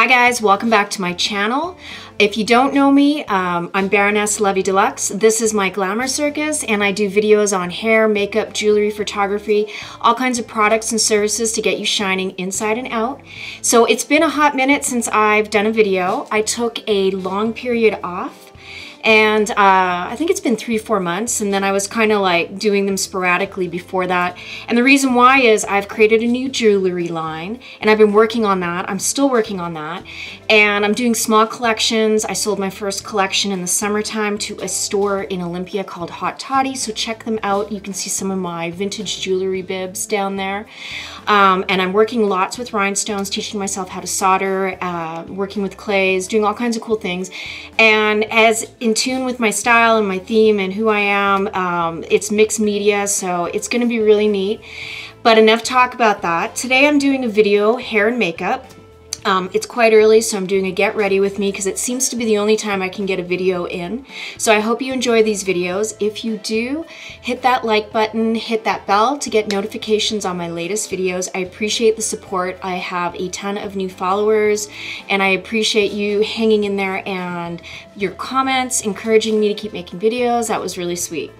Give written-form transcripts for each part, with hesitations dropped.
Hi guys, welcome back to my channel. If you don't know me, I'm Baroness Lovey Deluxe. This is my Glamour Circus, and I do videos on hair, makeup, jewelry, photography, all kinds of products and services to get you shining inside and out. So it's been a hot minute since I've done a video. I took a long period off. And I think it's been 3-4 months, and then I was kind of like doing them sporadically before that. And the reason why is I've created a new jewelry line, and I've been working on that. I'm still working on that, and I'm doing small collections. I sold my first collection in the summertime to a store in Olympia called Hot Toddy, so check them out. You can see some of my vintage jewelry bibs down there. And I'm working lots with rhinestones, teaching myself how to solder, working with clays, doing all kinds of cool things. And as in tune with my style and my theme and who I am, it's mixed media, so it's gonna be really neat. But enough talk about that. Today I'm doing a video, hair and makeup. It's quite early, so I'm doing a get ready with me because it seems to be the only time I can get a video in. So I hope you enjoy these videos. If you do, hit that like button, hit that bell to get notifications on my latest videos. I appreciate the support. I have a ton of new followers, and I appreciate you hanging in there and your comments, encouraging me to keep making videos. That was really sweet.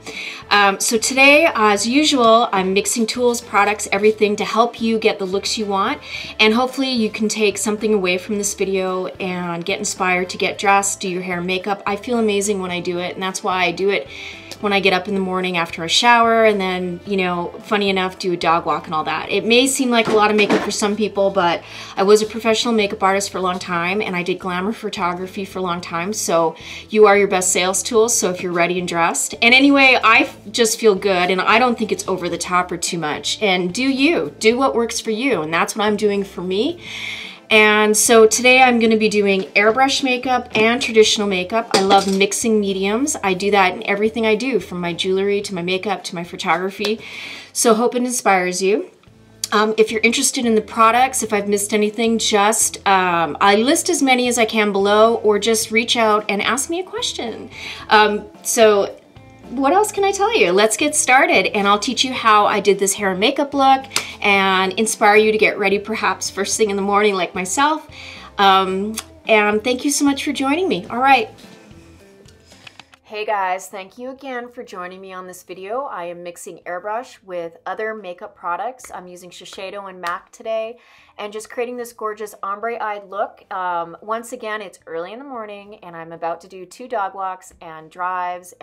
So today, as usual, I'm mixing tools, products, everything to help you get the looks you want, and hopefully you can take something away from this video and get inspired to get dressed, do your hair and makeup. I feel amazing when I do it, and that's why I do it when I get up in the morning after a shower, and then, you know, funny enough, do a dog walk and all that. It may seem like a lot of makeup for some people, but I was a professional makeup artist for a long time, and I did glamour photography for a long time, so you are your best sales tools, so if you're ready and dressed. And anyway, I just feel good, and I don't think it's over the top or too much. And do you, do what works for you, and that's what I'm doing for me. And so today I'm gonna be doing airbrush makeup and traditional makeup. I love mixing mediums. I do that in everything I do, from my jewelry to my makeup to my photography. So hope it inspires you. If you're interested in the products, if I've missed anything, just I list as many as I can below, or just reach out and ask me a question. So what else can I tell you? Let's get started, and I'll teach you how I did this hair and makeup look and inspire you to get ready perhaps first thing in the morning like myself. And thank you so much for joining me. All right. Hey guys, thank you again for joining me on this video. I am mixing airbrush with other makeup products. I'm using Shiseido and MAC today, and just creating this gorgeous ombre-eyed look. Once again, it's early in the morning, and I'm about to do 2 dog walks and drives,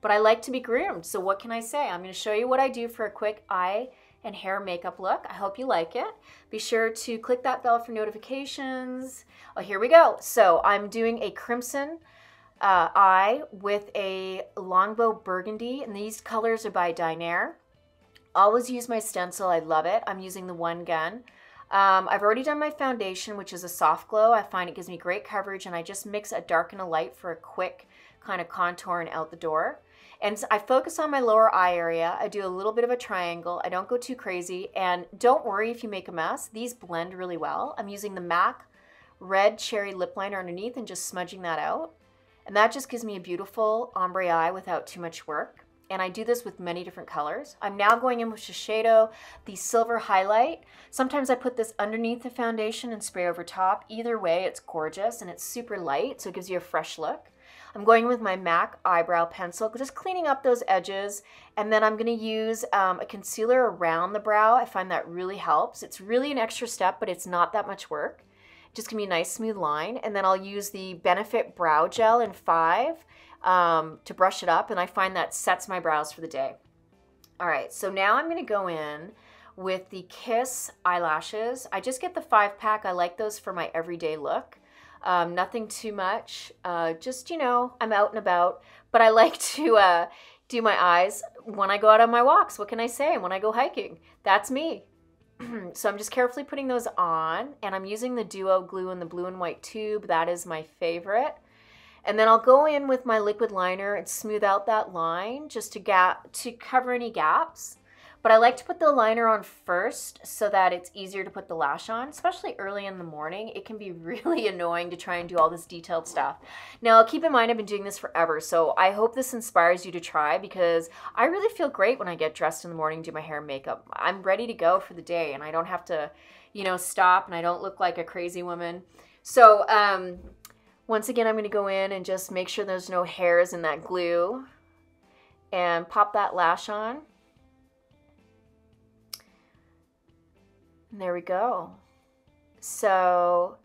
but I like to be groomed, so what can I say? I'm gonna show you what I do for a quick eye and hair makeup look. I hope you like it. Be sure to click that bell for notifications. Oh, here we go. So I'm doing a crimson eye with a Longbow Burgundy, and these colors are by Dinair. Always use my stencil, I love it. I'm using the One Gun. I've already done my foundation, which is a soft glow. I find it gives me great coverage, and I just mix a dark and a light for a quick kind of contour and out the door. And so I focus on my lower eye area. I do a little bit of a triangle. I don't go too crazy, and don't worry if you make a mess. These blend really well. I'm using the MAC Red Cherry Lip Liner underneath and just smudging that out. And that just gives me a beautiful ombre eye without too much work. And I do this with many different colors. I'm now going in with Shiseido, the Silver Highlight. Sometimes I put this underneath the foundation and spray over top. Either way, it's gorgeous, and it's super light, so it gives you a fresh look. I'm going with my MAC eyebrow pencil, just cleaning up those edges, and then I'm gonna use a concealer around the brow. I find that really helps. It's really an extra step, but it's not that much work. Just gonna be a nice smooth line, and then I'll use the Benefit Brow Gel in 5 to brush it up, and I find that sets my brows for the day. All right, so now I'm gonna go in with the Kiss Eyelashes. I just get the 5-pack. I like those for my everyday look. Nothing too much, just, you know, I'm out and about, but I like to do my eyes when I go out on my walks. What can I say? When I go hiking, that's me. So I'm just carefully putting those on, and I'm using the Duo glue in the blue and white tube. That is my favorite. And then I'll go in with my liquid liner and smooth out that line just to cover any gaps. But I like to put the liner on first so that it's easier to put the lash on, especially early in the morning. It can be really annoying to try and do all this detailed stuff. Now, keep in mind, I've been doing this forever, so I hope this inspires you to try, because I really feel great when I get dressed in the morning, do my hair and makeup. I'm ready to go for the day, and I don't have to, you know, stop, and I don't look like a crazy woman. So once again, I'm going to go in and just make sure there's no hairs in that glue and pop that lash on. And there we go. So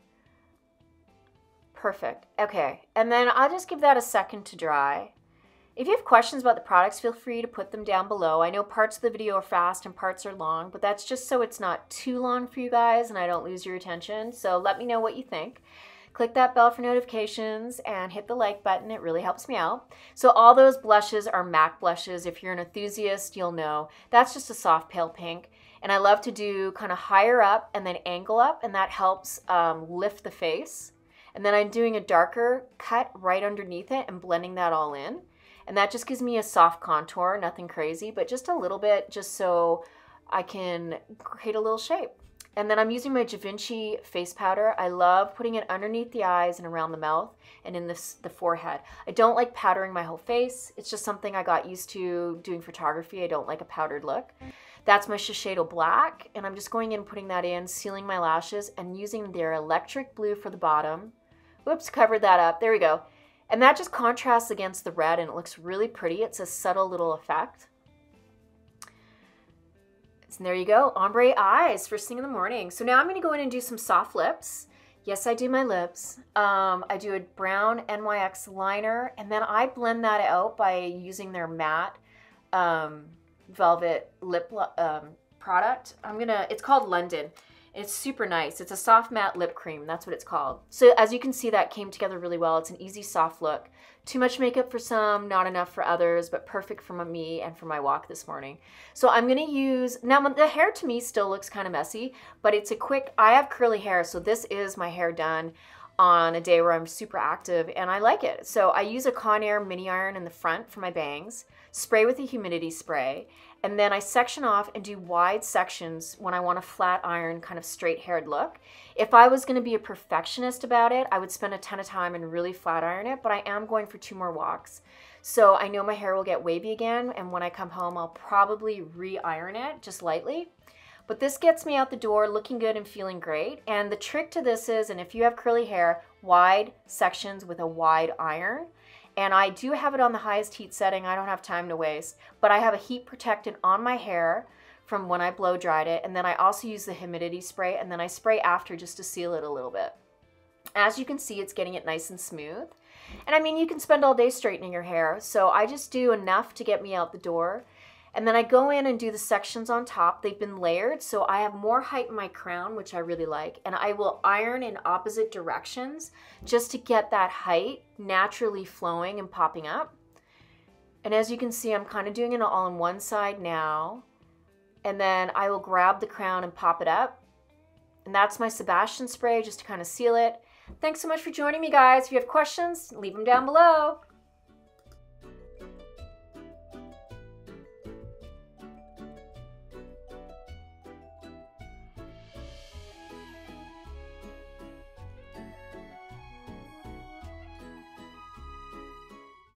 perfect. Okay, and then I'll just give that a second to dry. If you have questions about the products, feel free to put them down below. I know parts of the video are fast and parts are long, but that's just so it's not too long for you guys and I don't lose your attention. So let me know what you think. Click that bell for notifications and hit the like button. It really helps me out. So all those blushes are MAC blushes. If you're an enthusiast, you'll know. That's just a soft pale pink. And I love to do kind of higher up and then angle up, and that helps lift the face. And then I'm doing a darker cut right underneath it and blending that all in. And that just gives me a soft contour, nothing crazy, but just a little bit, just so I can create a little shape. And then I'm using my DaVinci face powder. I love putting it underneath the eyes and around the mouth and in the forehead. I don't like powdering my whole face. It's just something I got used to doing photography. I don't like a powdered look. That's my Shiseido Black, and I'm just going in and putting that in, sealing my lashes, and using their Electric Blue for the bottom. Whoops, covered that up. There we go. And that just contrasts against the red, and it looks really pretty. It's a subtle little effect. And there you go, ombre eyes first thing in the morning. So now I'm going to go in and do some soft lips. Yes, I do my lips. I do a brown NYX liner, and then I blend that out by using their matte Velvet lip product. It's called London. It's super nice. It's a soft matte lip cream. That's what it's called. So as you can see, that came together really well. It's an easy soft look. Too much makeup for some, not enough for others, but perfect for me and for my walk this morning. So I'm going to use, now the hair to me still looks kind of messy, but it's a quick, I have curly hair, so this is my hair done on a day where I'm super active, and I like it. So I use a Conair mini iron in the front for my bangs, spray with a humidity spray, and then I section off and do wide sections when I want a flat iron kind of straight haired look. If I was going to be a perfectionist about it, I would spend a ton of time and really flat iron it, but I am going for 2 more walks. So I know my hair will get wavy again, and when I come home, I'll probably re-iron it just lightly. But this gets me out the door looking good and feeling great. And the trick to this is, and if you have curly hair, wide sections with a wide iron. And I do have it on the highest heat setting. I don't have time to waste. But I have a heat protectant on my hair from when I blow dried it. And then I also use the humidity spray. And then I spray after just to seal it a little bit. As you can see, it's getting it nice and smooth. And I mean, you can spend all day straightening your hair. So I just do enough to get me out the door. And then I go in and do the sections on top. They've been layered, so I have more height in my crown, which I really like. And I will iron in opposite directions just to get that height naturally flowing and popping up. And as you can see, I'm kind of doing it all on one side now. And then I will grab the crown and pop it up. And that's my Sebastian spray just to kind of seal it. Thanks so much for joining me, guys. If you have questions, leave them down below.